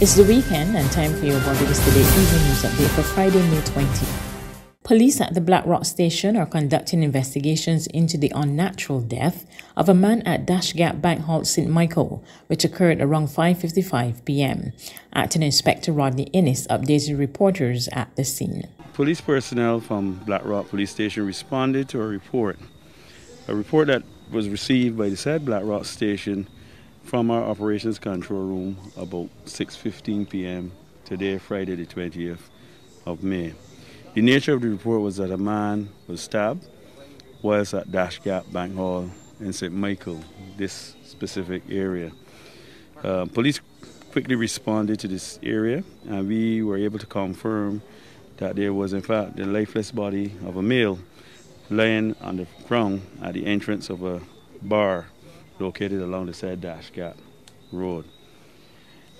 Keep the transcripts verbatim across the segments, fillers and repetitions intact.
It's the weekend and time for your Barbados Today evening news update for Friday, May twentieth. Police at the Black Rock Station are conducting investigations into the unnatural death of a man at Dash Gap Bank Halt St Michael, which occurred around five fifty-five p m Acting Inspector Rodney Innes updated reporters at the scene. Police personnel from Black Rock Police Station responded to a report, a report that was received by the said Black Rock Station from our operations control room about six fifteen p m today, Friday the twentieth of May. The nature of the report was that a man was stabbed whilst at Dash Gap Bank Hall in St Michael, this specific area. Uh, police quickly responded to this area and we were able to confirm that there was in fact the lifeless body of a male laying on the ground at the entrance of a bar located along the said Dash Gap Road.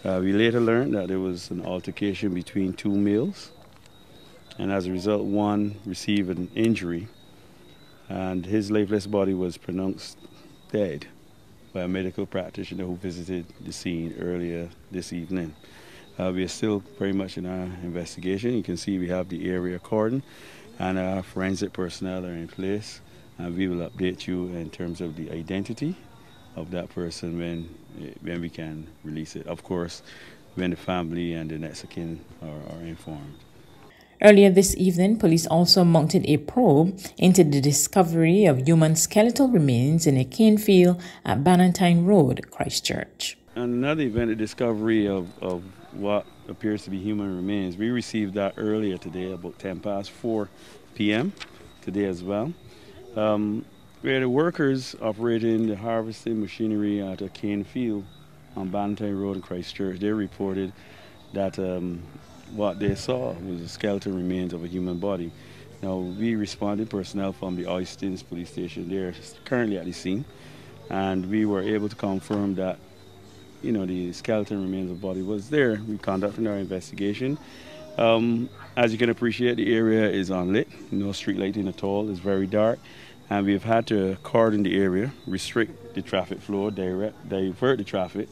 Uh, we later learned that there was an altercation between two males, and as a result, one received an injury, and his lifeless body was pronounced dead by a medical practitioner who visited the scene earlier this evening. Uh, we are still very much in our investigation. You can see we have the area cordon, and our forensic personnel are in place, and we will update you in terms of the identity of that person when when we can release it. Of course, when the family and the next of kin are, are informed. Earlier this evening, police also mounted a probe into the discovery of human skeletal remains in a cane field at Bannatyne Road, Christ Church. Another event, the discovery of, of what appears to be human remains. We received that earlier today, about ten past four p m today as well, um, where the workers operating the harvesting machinery at a cane field on Bannatyne Road in Christ Church, they reported that um, what they saw was the skeletal remains of a human body. Now, we responded personnel from the Oystons police station. They're currently at the scene, and we were able to confirm that, you know, the skeleton remains of the body was there. We conducted our investigation. Um, as you can appreciate, the area is unlit, no street lighting at all, it's very dark, and we've had to cordon the area, restrict the traffic flow, direct, divert the traffic,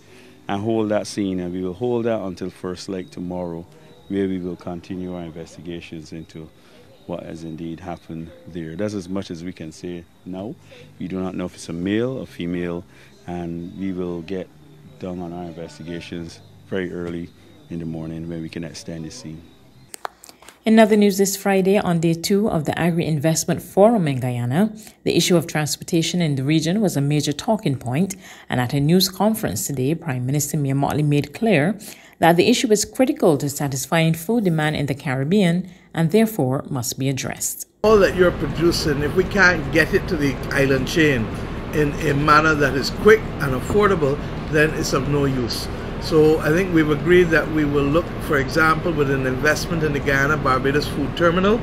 and hold that scene, and we will hold that until first light tomorrow, where we will continue our investigations into what has indeed happened there. That's as much as we can say now. We do not know if it's a male or female, and we will get done on our investigations very early in the morning when we can extend the scene. In other news this Friday, on day two of the Agri-Investment Forum in Guyana, the issue of transportation in the region was a major talking point, and at a news conference today, Prime Minister Mia Motley made clear that the issue is critical to satisfying food demand in the Caribbean and therefore must be addressed. All that you're producing, if we can't get it to the island chain in a manner that is quick and affordable, then it's of no use. So I think we've agreed that we will look, for example, with an investment in the Guyana Barbados Food Terminal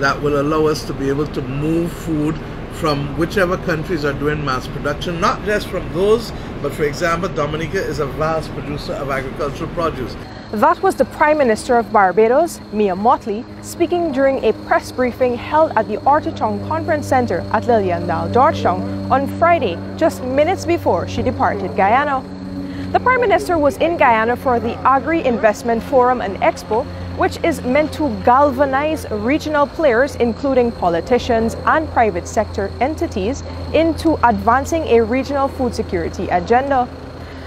that will allow us to be able to move food from whichever countries are doing mass production, not just from those, but for example, Dominica is a vast producer of agricultural produce. That was the Prime Minister of Barbados, Mia Motley, speaking during a press briefing held at the Arthur Chung Conference Centre at Leliandale, Georgetown on Friday, just minutes before she departed Guyana. The Prime Minister was in Guyana for the Agri-Investment Forum and Expo, which is meant to galvanize regional players, including politicians and private sector entities, into advancing a regional food security agenda.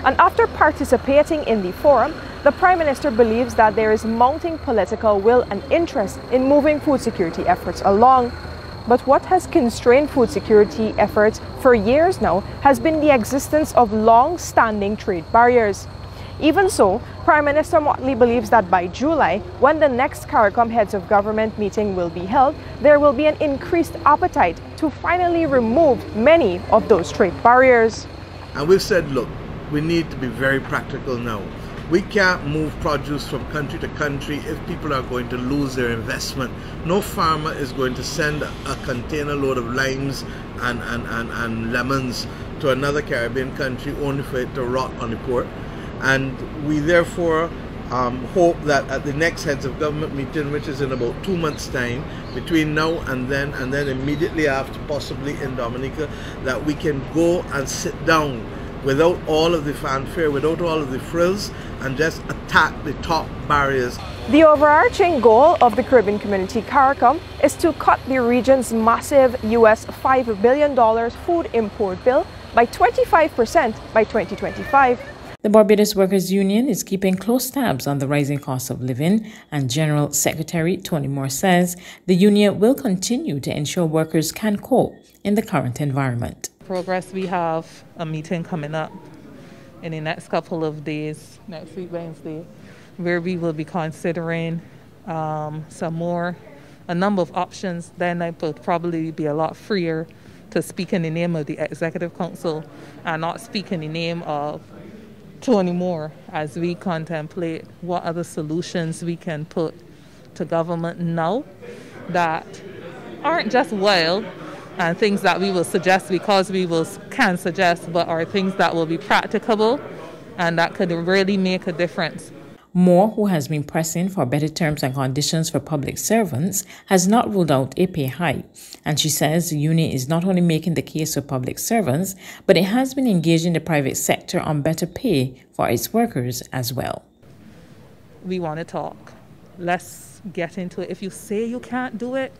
And after participating in the forum, the Prime Minister believes that there is mounting political will and interest in moving food security efforts along. But what has constrained food security efforts for years now has been the existence of long-standing trade barriers. Even so, Prime Minister Motley believes that by July, when the next CARICOM Heads of Government meeting will be held, there will be an increased appetite to finally remove many of those trade barriers. And we've said, look, we need to be very practical now. We can't move produce from country to country if people are going to lose their investment. No farmer is going to send a container load of limes and, and, and, and lemons to another Caribbean country only for it to rot on the port. And we therefore um, hope that at the next Heads of Government meeting, which is in about two months' time, between now and then, and then immediately after, possibly in Dominica, that we can go and sit down without all of the fanfare, without all of the frills, and just attack the top barriers. The overarching goal of the Caribbean Community CARICOM is to cut the region's massive U S five billion dollars food import bill by twenty-five percent by twenty twenty-five. The Barbados Workers Union is keeping close tabs on the rising cost of living, and General Secretary Tony Moore says the union will continue to ensure workers can cope in the current environment. Progress, we have a meeting coming up in the next couple of days, next week Wednesday, where we will be considering um, some more, a number of options. Then I will probably be a lot freer to speak in the name of the Executive Council and not speak in the name of Tony Moore, as we contemplate what other solutions we can put to government now that aren't just wild and things that we will suggest because we will can suggest, but are things that will be practicable and that could really make a difference. Moore, who has been pressing for better terms and conditions for public servants, has not ruled out a pay hike, and she says the union is not only making the case for public servants, but it has been engaging the private sector on better pay for its workers as well. We want to talk. Let's get into it. If you say you can't do it,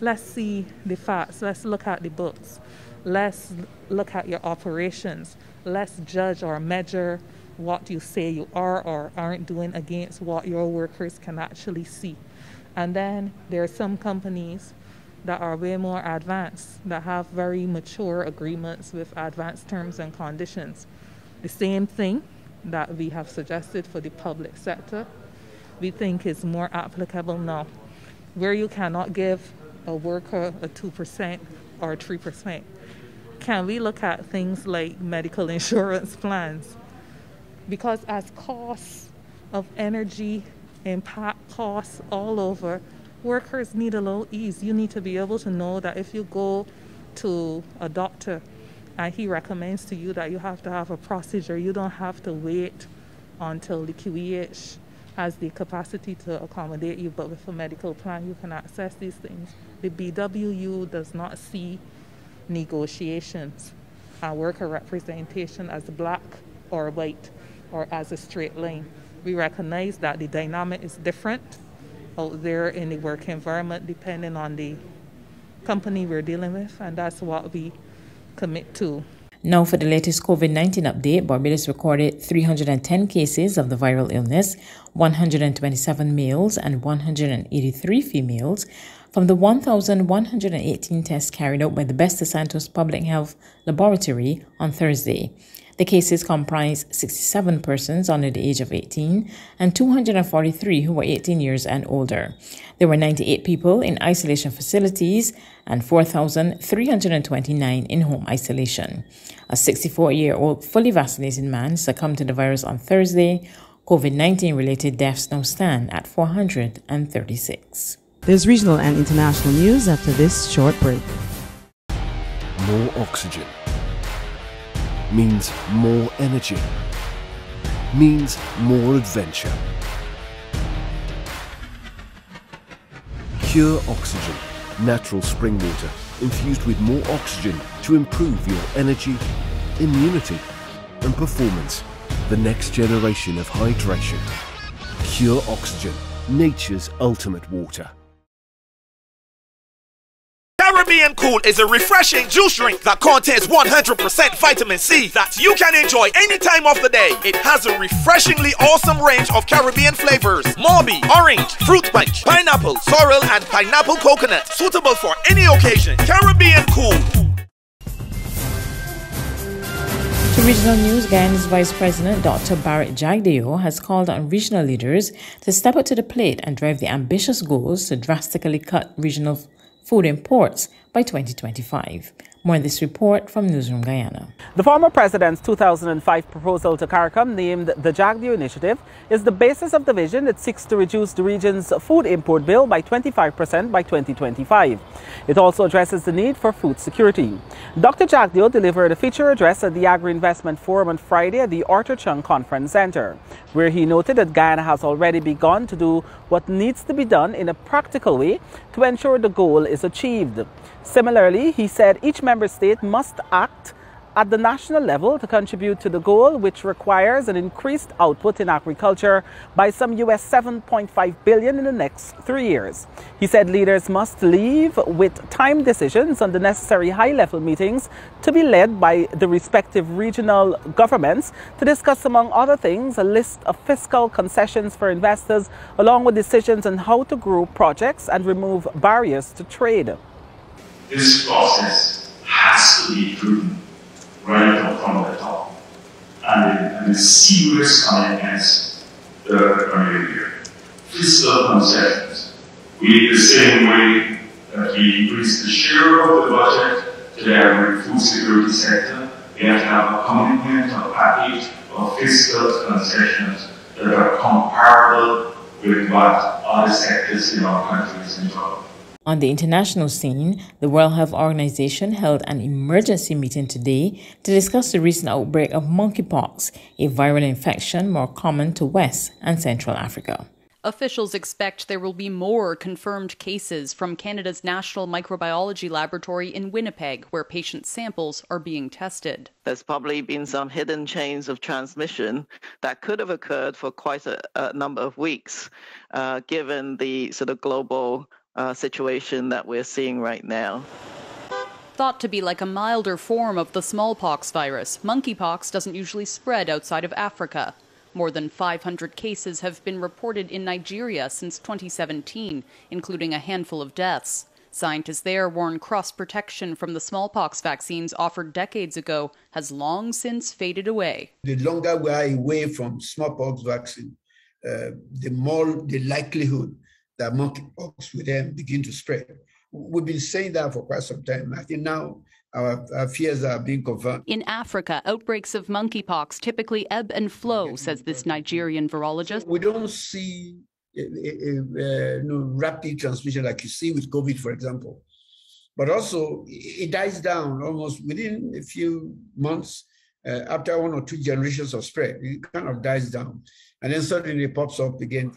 let's see the facts. Let's look at the books. Let's look at your operations. Let's judge or measure what you say you are or aren't doing against what your workers can actually see. And then there are some companies that are way more advanced, that have very mature agreements with advanced terms and conditions. The same thing that we have suggested for the public sector, we think is more applicable now, where you cannot give a worker a two percent or three percent. Can we look at things like medical insurance plans? Because as costs of energy impact costs all over, workers need a little ease. You need to be able to know that if you go to a doctor and he recommends to you that you have to have a procedure, you don't have to wait until the Q E H has the capacity to accommodate you, but with a medical plan, you can access these things. The B W U does not see negotiations and worker representation as black or white or as a straight line. We recognize that the dynamic is different out there in the work environment depending on the company we're dealing with, and that's what we commit to. Now for the latest COVID nineteen update, Barbados recorded three hundred ten cases of the viral illness, one hundred twenty-seven males and one hundred eighty-three females, from the one thousand one hundred eighteen tests carried out by the Best-dos-Santos Public Health Laboratory on Thursday. The cases comprise sixty-seven persons under the age of eighteen and two hundred forty-three who were eighteen years and older. There were ninety-eight people in isolation facilities and four thousand three hundred twenty-nine in home isolation. A sixty-four-year-old fully vaccinated man succumbed to the virus on Thursday. COVID nineteen related deaths now stand at four hundred thirty-six. There's regional and international news after this short break. More oxygen means more energy, means more adventure. Pure oxygen, natural spring water, infused with more oxygen to improve your energy, immunity and performance. The next generation of hydration. Pure oxygen, nature's ultimate water. Caribbean Cool is a refreshing juice drink that contains one hundred percent vitamin C that you can enjoy any time of the day. It has a refreshingly awesome range of Caribbean flavors. Morbi, orange, fruit punch, pineapple, sorrel and pineapple coconut. Suitable for any occasion. Caribbean Cool. To regional news, Guyana's Vice President Doctor Barrett Jagdeo has called on regional leaders to step up to the plate and drive the ambitious goals to drastically cut regional food imports by twenty twenty-five. More in this report from Newsroom Guyana. The former president's two thousand five proposal to CARICOM, named the Jagdeo Initiative, is the basis of the vision that seeks to reduce the region's food import bill by twenty-five percent by twenty twenty-five. It also addresses the need for food security. Doctor Jagdeo delivered a feature address at the Agri-Investment Forum on Friday at the Arthur Chung Conference Centre, where he noted that Guyana has already begun to do what needs to be done in a practical way to ensure the goal is achieved. Similarly, he said each member state must act at the national level to contribute to the goal, which requires an increased output in agriculture by some U S seven point five billion dollars in the next three years. He said leaders must leave with time decisions on the necessary high-level meetings to be led by the respective regional governments to discuss, among other things, a list of fiscal concessions for investors, along with decisions on how to grow projects and remove barriers to trade. This process has to be driven right from the top, and the serious comments that are coming here. Fiscal concessions. We, the same way that we increase the share of the budget to the food security sector, we have to have a commitment, a package of fiscal concessions that are comparable with what other sectors in our countries enjoy. On the international scene, the World Health Organization held an emergency meeting today to discuss the recent outbreak of monkeypox, a viral infection more common to West and Central Africa. Officials expect there will be more confirmed cases from Canada's National Microbiology Laboratory in Winnipeg, where patient samples are being tested. There's probably been some hidden chains of transmission that could have occurred for quite a, a number of weeks, uh, given the sort of global Uh, situation that we're seeing right now. Thought to be like a milder form of the smallpox virus, monkeypox doesn't usually spread outside of Africa. More than five hundred cases have been reported in Nigeria since twenty seventeen, including a handful of deaths. Scientists there warn cross-protection from the smallpox vaccines offered decades ago has long since faded away. The longer we are away from smallpox vaccine, uh, the more the likelihood that monkeypox would then begin to spread. We've been saying that for quite some time. I think now our, our fears are being confirmed. In Africa, outbreaks of monkeypox typically ebb and flow, says this Nigerian virologist. We don't see a, a, a, a, no, rapid transmission like you see with COVID, for example. But also, it dies down almost within a few months. Uh, after one or two generations of spread, it kind of dies down. And then suddenly it pops up again.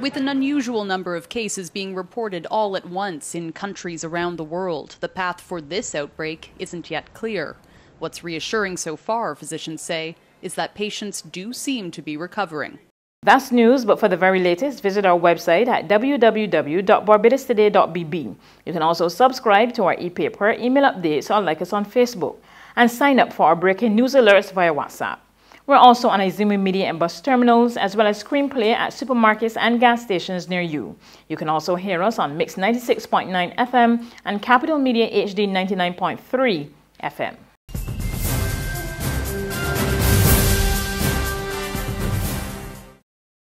With an unusual number of cases being reported all at once in countries around the world, the path for this outbreak isn't yet clear. What's reassuring so far, physicians say, is that patients do seem to be recovering. That's news, but for the very latest, visit our website at w w w dot barbados today dot b b. You can also subscribe to our e-paper, email updates, or like us on Facebook, and sign up for our breaking news alerts via WhatsApp. We're also on Izumi Media and bus terminals, as well as Screenplay at supermarkets and gas stations near you. You can also hear us on Mix ninety-six point nine F M and Capital Media H D ninety-nine point three F M.